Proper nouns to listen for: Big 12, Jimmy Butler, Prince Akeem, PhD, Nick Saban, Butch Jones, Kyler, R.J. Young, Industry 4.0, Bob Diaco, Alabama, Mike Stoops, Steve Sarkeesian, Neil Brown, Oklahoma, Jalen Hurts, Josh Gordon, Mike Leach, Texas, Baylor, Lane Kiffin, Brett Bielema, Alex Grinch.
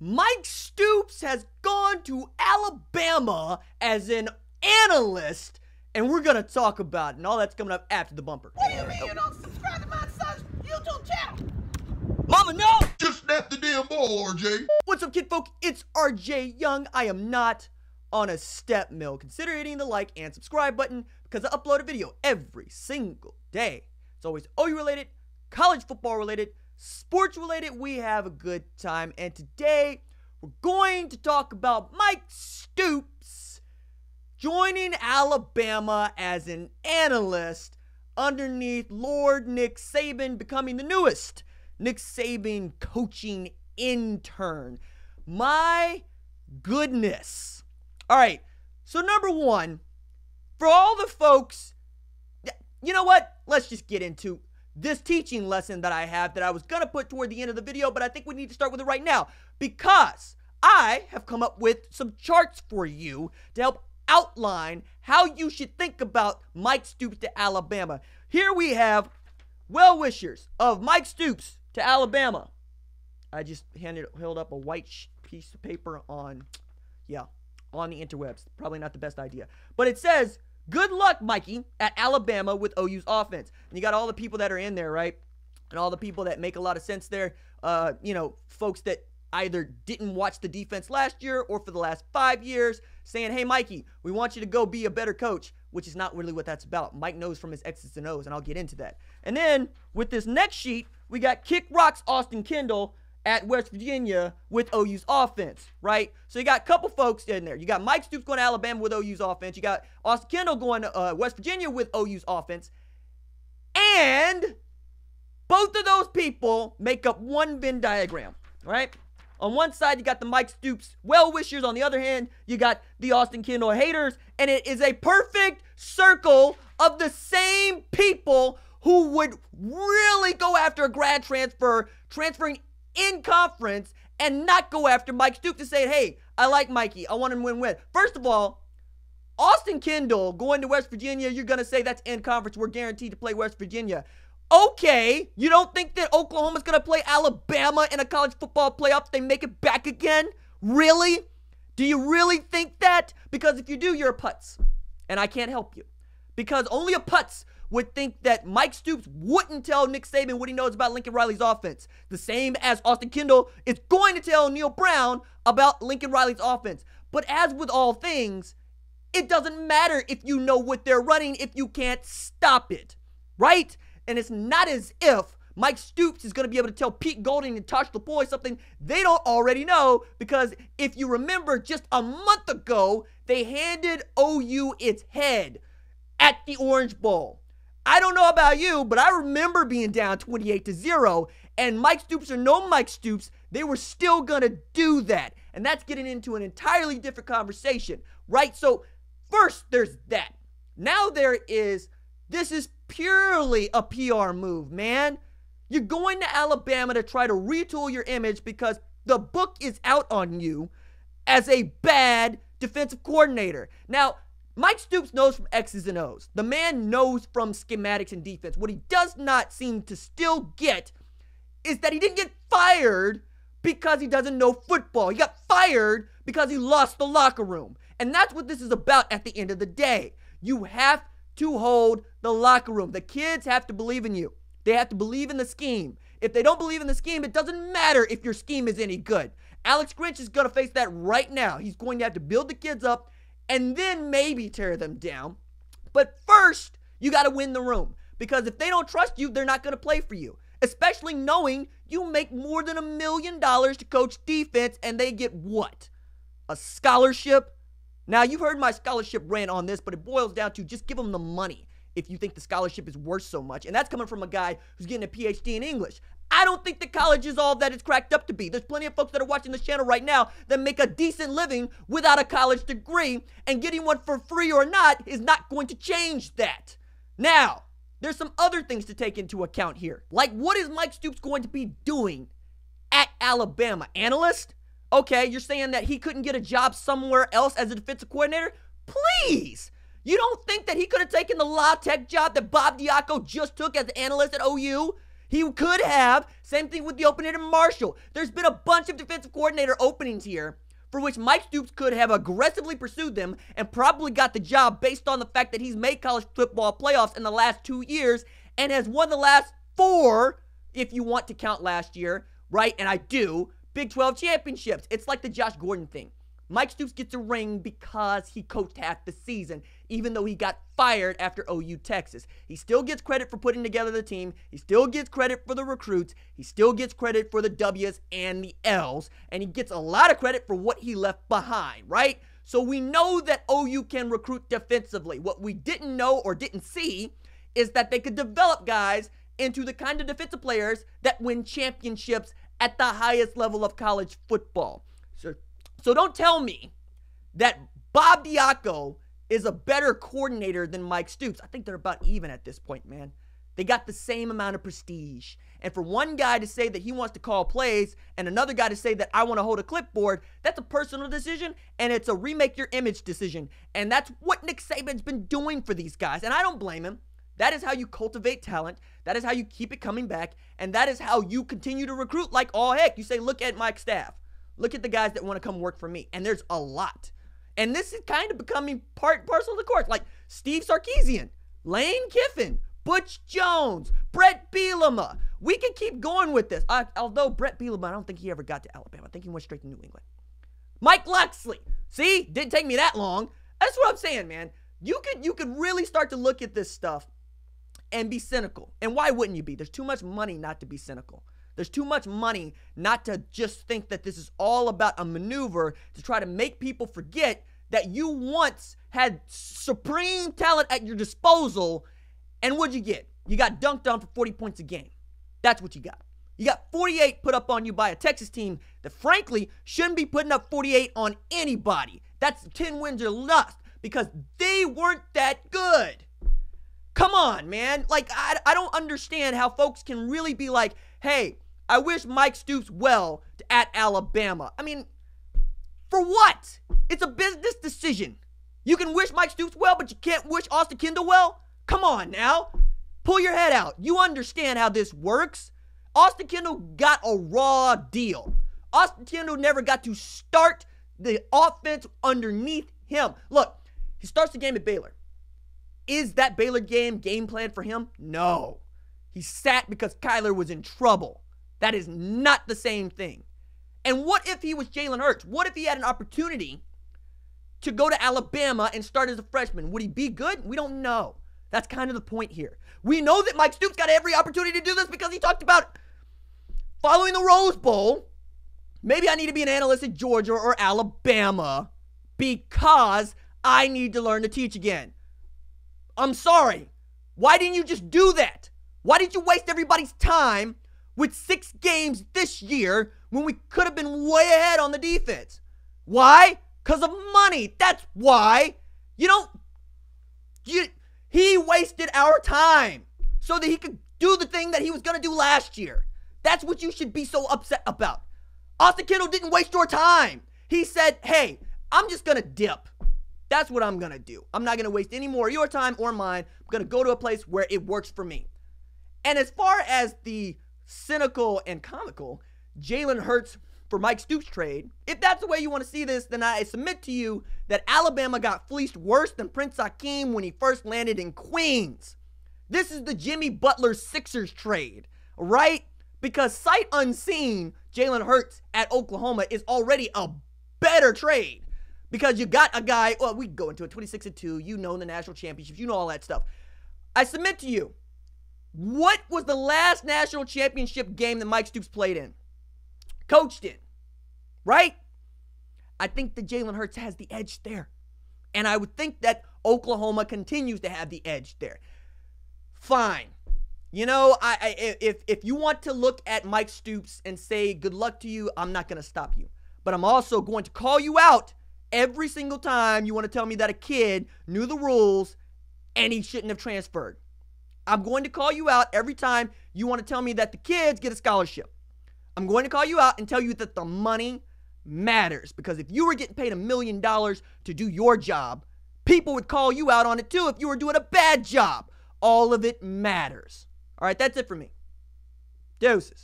Mike Stoops has gone to Alabama as an analyst, and we're gonna talk about it, and all that's coming up after the bumper. What do you mean you don't subscribe to my son's YouTube channel? Mama, no! Just snap the damn ball, RJ. What's up, kid folk? It's R.J. Young. I am not on a step mill. Consider hitting the like and subscribe button because I upload a video every single day. It's always OU related, college football related, sports related. We have a good time, and today we're going to talk about Mike Stoops joining Alabama as an analyst underneath Lord Nick Saban, becoming the newest Nick Saban coaching intern. My goodness. All right, so number one, for all the folks, you know what? Let's just get into this teaching lesson that I have that I was going to put toward the end of the video, but I think we need to start with it right now because I have come up with some charts for you to help outline how you should think about Mike Stoops to Alabama. Here we have well-wishers of Mike Stoops to Alabama. I just held up a white piece of paper on the interwebs. Probably not the best idea. But it says, good luck, Mikey, at Alabama with OU's offense. And you got all the people that are in there, right? And all the people that make a lot of sense there. You know, folks that either didn't watch the defense last year or for the last 5 years saying, hey, Mikey, we want you to go be a better coach, which is not really what that's about. Mike knows from his X's and O's, and I'll get into that. And then with this next sheet, we got Kick Rock's Austin Kendall at West Virginia with OU's offense, right? So you got a couple folks in there. You got Mike Stoops going to Alabama with OU's offense. You got Austin Kendall going to West Virginia with OU's offense. And both of those people make up one Venn diagram, right? On one side, you got the Mike Stoops well-wishers. On the other hand, you got the Austin Kendall haters. And it is a perfect circle of the same people who would really go after a grad transfer, transferring in conference, and not go after Mike Stoops to say, hey, I like Mikey, I want him to win. First of all, Austin Kendall going to West Virginia, you're going to say that's in conference, we're guaranteed to play West Virginia. Okay, you don't think that Oklahoma's going to play Alabama in a college football playoff if they make it back again? Really? Do you really think that? Because if you do, you're a putz, and I can't help you. Because only a putz would think that Mike Stoops wouldn't tell Nick Saban what he knows about Lincoln Riley's offense. The same as Austin Kendall is going to tell Neil Brown about Lincoln Riley's offense. But as with all things, it doesn't matter if you know what they're running if you can't stop it, right? And it's not as if Mike Stoops is going to be able to tell Pete Golding and Tosh LaPoi something they don't already know, because if you remember, just a month ago, they handed OU its head at the Orange Bowl. I don't know about you, but I remember being down 28-0, and Mike Stoops or no Mike Stoops, they were still going to do that. And that's getting into an entirely different conversation, right? So first, there's that. Now there is, this is purely a PR move, man. You're going to Alabama to try to retool your image because the book is out on you as a bad defensive coordinator. Now, Mike Stoops knows from X's and O's. The man knows from schematics and defense. What he does not seem to still get is that he didn't get fired because he doesn't know football. He got fired because he lost the locker room. And that's what this is about at the end of the day. You have to hold the locker room. The kids have to believe in you. They have to believe in the scheme. If they don't believe in the scheme, it doesn't matter if your scheme is any good. Alex Grinch is going to face that right now. He's going to have to build the kids up and then maybe tear them down. But first, you got to win the room. Because if they don't trust you, they're not going to play for you. Especially knowing you make more than $1 million to coach defense, and they get what? A scholarship? Now, you've heard my scholarship rant on this, but it boils down to just give them the money if you think the scholarship is worth so much. And that's coming from a guy who's getting a PhD in English. I don't think the college is all that it's cracked up to be. There's plenty of folks that are watching this channel right now that make a decent living without a college degree, and getting one for free or not is not going to change that. Now, there's some other things to take into account here. Like, what is Mike Stoops going to be doing at Alabama? Analyst? Okay, you're saying that he couldn't get a job somewhere else as a defensive coordinator? Please! You don't think that he could have taken the La Tech job that Bob Diaco just took as an analyst at OU? He could have. Same thing with the opening in Marshall. There's been a bunch of defensive coordinator openings here for which Mike Stoops could have aggressively pursued them and probably got the job based on the fact that he's made college football playoffs in the last 2 years and has won the last 4, if you want to count last year, right? And I do. Big 12 championships. It's like the Josh Gordon thing. Mike Stoops gets a ring because he coached half the season, even though he got fired after OU Texas. He still gets credit for putting together the team. He still gets credit for the recruits. He still gets credit for the W's and the L's. And he gets a lot of credit for what he left behind, right? So we know that OU can recruit defensively. What we didn't know or didn't see is that they could develop guys into the kind of defensive players that win championships at the highest level of college football. So don't tell me that Bob Diaco is a better coordinator than Mike Stoops. I think they're about even at this point, man. They got the same amount of prestige. And for one guy to say that he wants to call plays and another guy to say that I want to hold a clipboard, that's a personal decision, and it's a remake your image decision. And that's what Nick Saban's been doing for these guys. And I don't blame him. That is how you cultivate talent. That is how you keep it coming back. And that is how you continue to recruit like all heck. You say, look at Mike's staff. Look at the guys that want to come work for me. And there's a lot. And this is kind of becoming parcel of the course. Like Steve Sarkeesian, Lane Kiffin, Butch Jones, Brett Bielema. We can keep going with this. Although Brett Bielema, I don't think he ever got to Alabama. I think he went straight to New England. Mike Leach. See? Didn't take me that long. That's what I'm saying, man. You could really start to look at this stuff and be cynical. And why wouldn't you be? There's too much money not to be cynical. There's too much money not to just think that this is all about a maneuver to try to make people forget that you once had supreme talent at your disposal. And what'd you get? You got dunked on for 40 points a game. That's what you got. You got 48 put up on you by a Texas team that frankly shouldn't be putting up 48 on anybody. That's 10 wins or less because they weren't that good. Come on, man. Like, I don't understand how folks can really be like, hey, I wish Mike Stoops well at Alabama. I mean, for what? It's a business decision. You can wish Mike Stoops well, but you can't wish Austin Kendall well? Come on now. Pull your head out. You understand how this works. Austin Kendall got a raw deal. Austin Kendall never got to start the offense underneath him. Look, he starts the game at Baylor. Is that Baylor game plan for him? No. He sat because Kyler was in trouble. That is not the same thing. And what if he was Jalen Hurts? What if he had an opportunity to go to Alabama and start as a freshman? Would he be good? We don't know. That's kind of the point here. We know that Mike Stoops got every opportunity to do this because he talked about following the Rose Bowl. Maybe I need to be an analyst at Georgia or Alabama because I need to learn to teach again. I'm sorry. Why didn't you just do that? Why did you waste everybody's time with 6 games this year when we could have been way ahead on the defense? Why? Because of money. That's why. He wasted our time so that he could do the thing that he was going to do last year. That's what you should be so upset about. Austin Kendall didn't waste your time. He said, hey, I'm just going to dip. That's what I'm going to do. I'm not going to waste any more of your time or mine. I'm going to go to a place where it works for me. And as far as the cynical and comical Jalen Hurts for Mike Stoops trade, if that's the way you want to see this, then I submit to you that Alabama got fleeced worse than Prince Akeem when he first landed in Queens. This is the Jimmy Butler Sixers trade, right? Because sight unseen, Jalen Hurts at Oklahoma is already a better trade. Because you got a guy, well, we go into it, 26-2, you know, in the national championships, you know all that stuff. I submit to you, what was the last national championship game that Mike Stoops played in? Coached in, right? I think that Jalen Hurts has the edge there. And I would think that Oklahoma continues to have the edge there. Fine. If you want to look at Mike Stoops and say, good luck to you, I'm not going to stop you. But I'm also going to call you out every single time you want to tell me that a kid knew the rules and he shouldn't have transferred. I'm going to call you out every time you want to tell me that the kids get a scholarship. I'm going to call you out and tell you that the money matters. Because if you were getting paid $1 million to do your job, people would call you out on it too if you were doing a bad job. All of it matters. All right, that's it for me. Deuces.